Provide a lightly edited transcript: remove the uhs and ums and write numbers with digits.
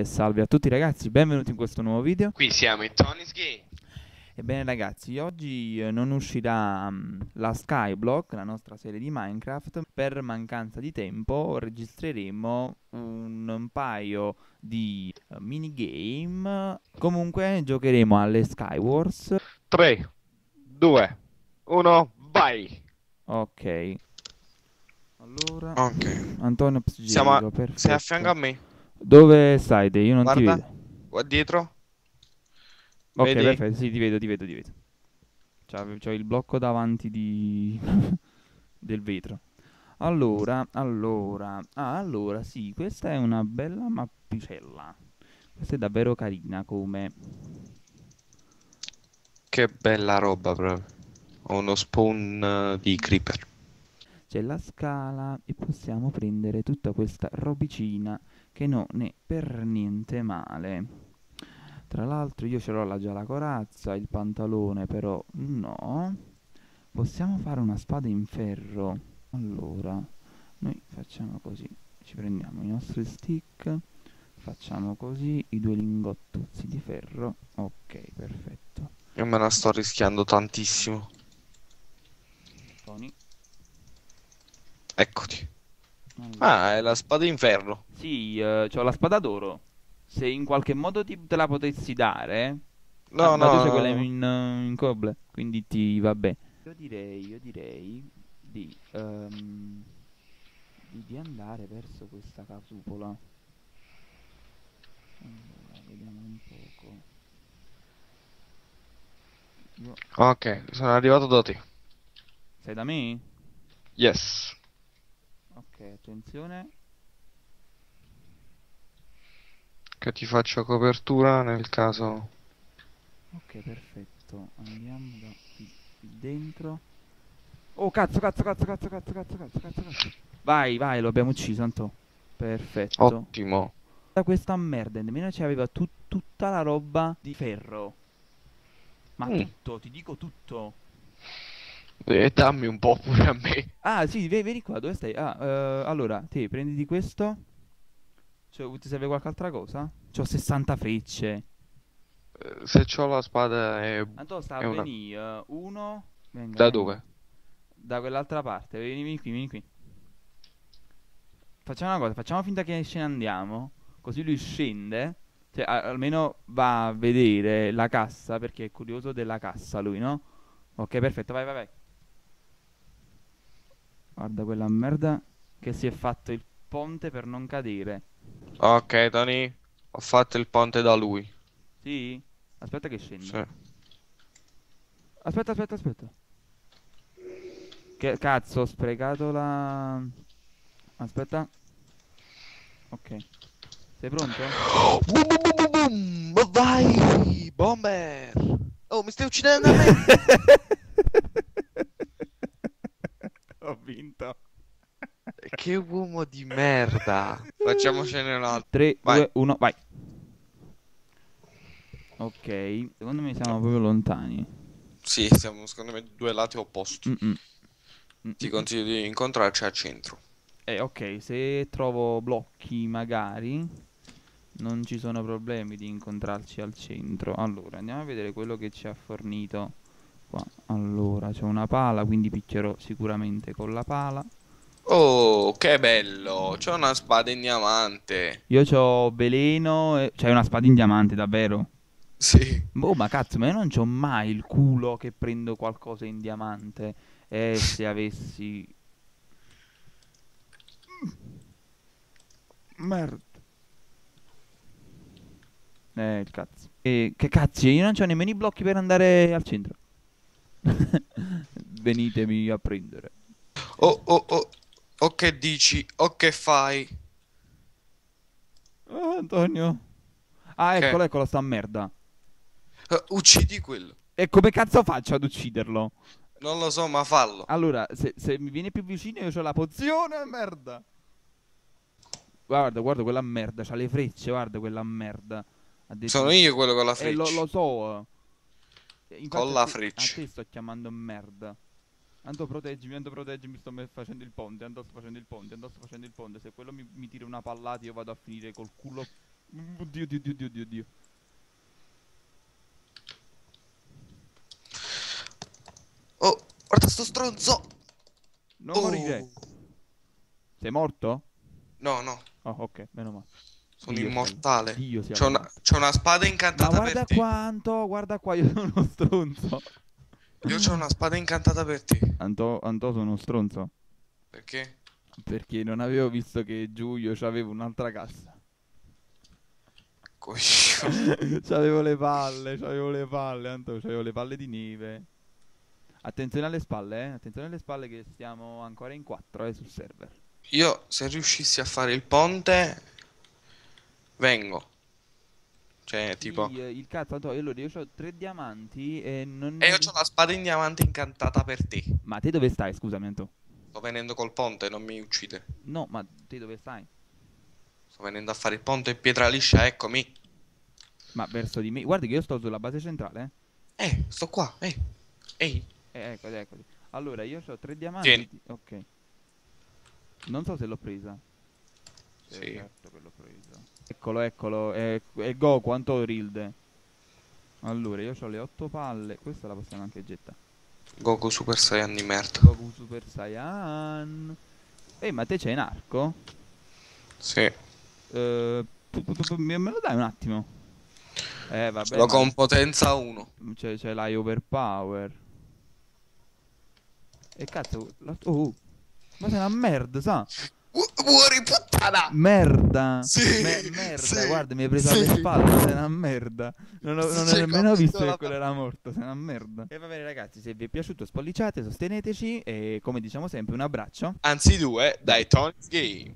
E salve a tutti ragazzi, benvenuti in questo nuovo video. Qui siamo in Tony's Game. Ebbene ragazzi, oggi non uscirà la Skyblock, la nostra serie di Minecraft. Per mancanza di tempo registreremo un paio di minigame. Comunque giocheremo alle Sky Wars. 3, 2, 1, vai! Ok. Allora, okay. Antonio Pesigeno, perfetto. Sei a fianco a me. Dove stai te? Io non ti vedo. Guarda dietro. Ok, vedi? Perfetto, sì, ti vedo. C'ho il blocco davanti di... del vetro. Allora, sì, questa è una bella mappicella. Questa è davvero carina come... Che bella roba proprio. Ho uno spawn di creeper. C'è la scala e possiamo prendere tutta questa robicina che non è per niente male. Tra l'altro io ce l'ho già la corazza, il pantalone però no. Possiamo fare una spada in ferro. Allora, noi facciamo così. Ci prendiamo i nostri stick, facciamo così, i due lingottuzzi di ferro. Ok, perfetto. Io me la sto rischiando tantissimo. Tony. Eccoti. Allora. Ah, è la spada in ferro. Sì, c'ho la spada d'oro. Se in qualche modo te la potessi dare. No, no, tu c'è quella in cobble, quindi ti va bene. Io direi di andare verso questa casupola. Allora, vediamo un poco. Io... Ok, sono arrivato da te. Sei da me? Yes. Ok, attenzione. Che ti faccio copertura nel caso. Ok, perfetto. Andiamo da qui dentro. Oh, cazzo. Vai, lo abbiamo ucciso, Anto. Perfetto. Ottimo. Da questa merda, nemmeno ci aveva tutta la roba di ferro. Ma tutto, ti dico tutto. Dammi un po' pure a me. Ah sì, vieni qua, dove stai? Allora, te prenditi questo. Cioè, ti serve qualche altra cosa? C'ho 60 frecce. Se c'ho la spada è... Anto sta a venire una... uno. Venga, da dove? Da quell'altra parte, vieni qui. Facciamo una cosa, facciamo finta che ce ne andiamo. Così lui scende. Cioè, almeno va a vedere la cassa, perché è curioso della cassa lui, no? Ok, perfetto, vai. Guarda quella merda che si è fatto il ponte per non cadere. Ok, Tony, ho fatto il ponte da lui. Sì? Aspetta che scendi. Sì. Aspetta. Che cazzo, ho sprecato la... Aspetta. Ok. Sei pronto? Boom. Vai, bomber! Oh, mi stai uccidendo a me? Ho vinto. Che uomo di merda. Facciamocene un altro. 3, vai. 2, 1, vai. Ok, secondo me siamo proprio lontani. Sì, siamo secondo me due lati opposti. Ti consiglio di incontrarci al centro. Ok, se trovo blocchi magari non ci sono problemi di incontrarci al centro. Allora, andiamo a vedere quello che ci ha fornito qua. Allora, c'è una pala, quindi picchierò sicuramente con la pala. Oh, che bello! C'ho una spada in diamante. Io c'ho veleno e... C'hai una spada in diamante, davvero? Sì. Oh, ma cazzo, ma io non c'ho mai il culo che prendo qualcosa in diamante. Se avessi... Merda. Il cazzo. Che cazzo, io non c'ho nemmeno i blocchi per andare al centro. Venitemi a prendere. Oh. O che dici? O che fai? Oh, Antonio. Ah, okay. Eccolo, sta merda. Uccidi quello. E come cazzo faccio ad ucciderlo? Non lo so, ma fallo. Allora, se mi viene più vicino io ho la pozione, merda. Guarda quella merda, c'ha le frecce, guarda quella merda. Sono io quello con la freccia. Lo so. Con la freccia. A te sto chiamando merda. Anto proteggimi, sto facendo il ponte. Se quello mi tira una pallata io vado a finire col culo Oddio, oddio, oddio, oddio, oddio. Oh, guarda sto stronzo. Non morire. Sei morto? No, no. Oh, ok, meno male. Sono Dio immortale. C'è una spada incantata per te. Ma guarda quanto, guarda qua, io sono uno stronzo. Io c'ho una spada incantata per te. Anto sono uno stronzo. Perché? Perché non avevo visto che Giulio c'aveva un'altra cassa. Coglione. C'avevo le palle, Anto, c'avevo le palle di neve. Attenzione alle spalle, eh. Attenzione alle spalle che stiamo ancora in 4, sul server. Io se riuscissi a fare il ponte vengo. Cioè tipo il cazzo, Antonio, allora io ho 3 diamanti e non... E io ho la spada in diamante incantata per te. Ma te dove stai? Scusami, Antonio. Sto venendo col ponte, non mi uccidere. No, ma te dove stai? Sto venendo a fare il ponte in pietra liscia, eccomi. Ma verso di me? Guarda che io sto sulla base centrale. Sto qua, ehi. Eccoli, eccoli. Allora, io ho 3 diamanti. Tieni. Ok. Non so se l'ho presa. Sì. Certo che l'ho presa. Eccolo, eccolo. E Goku, quanto rilde. Allora, io ho le 8 palle. Questa la possiamo anche gettare. Goku Super Saiyan di merda. Goku Super Saiyan. Ma te c'hai un arco? Sì. Me lo dai un attimo? Vabbè. Lo con potenza 1. Cioè, ce l'hai overpower. E cazzo. Ma sei una merda, sa? Muori puttana! Merda! Sì, merda, sì, guarda, mi hai preso alle spalle, sei una merda. Non ho nemmeno visto che quello era morto, sei una merda. E va bene ragazzi, se vi è piaciuto spolliciate, sosteneteci e come diciamo sempre un abbraccio. Anzi 2, dai Tony's Game.